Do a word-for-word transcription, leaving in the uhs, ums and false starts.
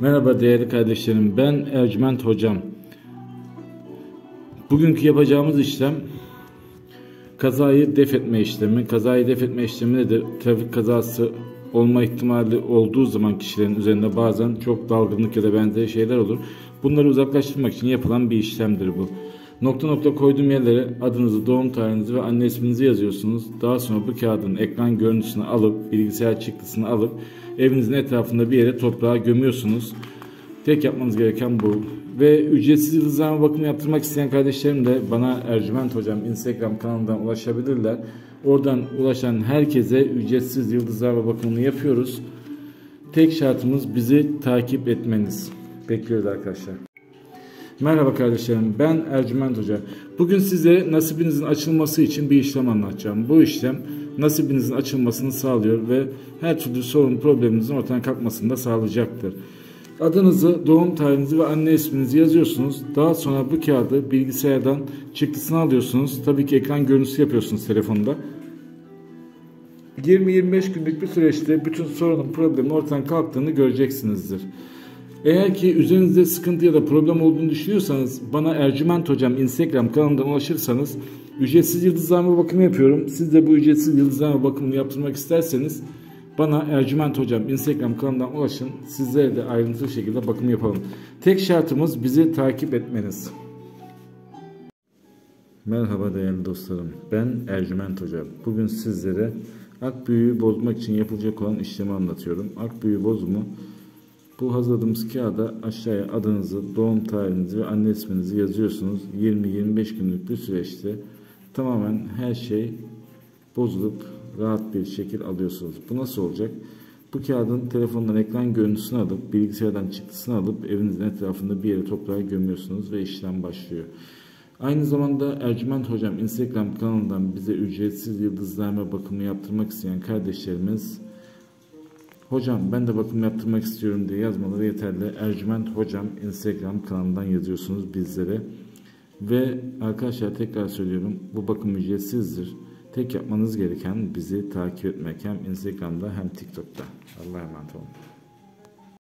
Merhaba değerli kardeşlerim, ben Ercüment Hocam. Bugünkü yapacağımız işlem kazayı def etme işlemi. Kazayı def etme işlemi nedir? Trafik kazası olma ihtimali olduğu zaman kişilerin üzerinde bazen çok dalgınlık ya da benzeri şeyler olur. Bunları uzaklaştırmak için yapılan bir işlemdir bu. Nokta nokta koyduğum yerlere adınızı, doğum tarihinizi ve anne isminizi yazıyorsunuz. Daha sonra bu kağıdın ekran görüntüsünü alıp, bilgisayar çıktısını alıp evinizin etrafında bir yere toprağa gömüyorsunuz. Tek yapmanız gereken bu. Ve ücretsiz yıldızlama bakımı yaptırmak isteyen kardeşlerim de bana Ercüment Hocam Instagram kanalından ulaşabilirler. Oradan ulaşan herkese ücretsiz yıldızlama bakımını yapıyoruz. Tek şartımız bizi takip etmeniz. Bekliyoruz arkadaşlar. Merhaba kardeşlerim, ben Ercüment Hoca. Bugün size nasibinizin açılması için bir işlem anlatacağım. Bu işlem nasibinizin açılmasını sağlıyor ve her türlü sorun probleminizin ortadan kalkmasını da sağlayacaktır. Adınızı, doğum tarihinizi ve anne isminizi yazıyorsunuz. Daha sonra bu kağıdı bilgisayardan çıktısını alıyorsunuz. Tabii ki ekran görüntüsü yapıyorsunuz telefonda. yirmi yirmi beş günlük bir süreçte bütün sorunun problemin ortadan kalktığını göreceksinizdir. Eğer ki üzerinizde sıkıntı ya da problem olduğunu düşünüyorsanız bana Ercüment Hocam Instagram kanalından ulaşırsanız ücretsiz yıldızlama bakımı yapıyorum. Siz de bu ücretsiz yıldızlama bakımını yaptırmak isterseniz bana Ercüment Hocam Instagram kanalından ulaşın. Sizlere de ayrıntılı şekilde bakım yapalım. Tek şartımız bizi takip etmeniz. Merhaba değerli dostlarım. Ben Ercüment Hocam. Bugün sizlere akbüyü bozmak için yapılacak olan işlemi anlatıyorum. Akbüyü bozumu bu hazırladığımız kağıda aşağıya adınızı, doğum tarihinizi ve anne isminizi yazıyorsunuz. yirmi yirmi beş günlük bir süreçte tamamen her şey bozulup rahat bir şekil alıyorsunuz. Bu nasıl olacak? Bu kağıdın telefondan ekran görüntüsünü alıp, bilgisayardan çıktısını alıp evinizin etrafında bir yere toprağa gömüyorsunuz ve işlem başlıyor. Aynı zamanda Ercüment Hocam Instagram kanalından bize ücretsiz yıldızlama bakımı yaptırmak isteyen kardeşlerimiz "Hocam ben de bakım yaptırmak istiyorum" diye yazmaları yeterli. Ercüment Hocam Instagram kanalından yazıyorsunuz bizlere. Ve arkadaşlar tekrar söylüyorum, bu bakım ücretsizdir. Tek yapmanız gereken bizi takip etmek, hem Instagram'da hem TikTok'ta. Allah'a emanet olun.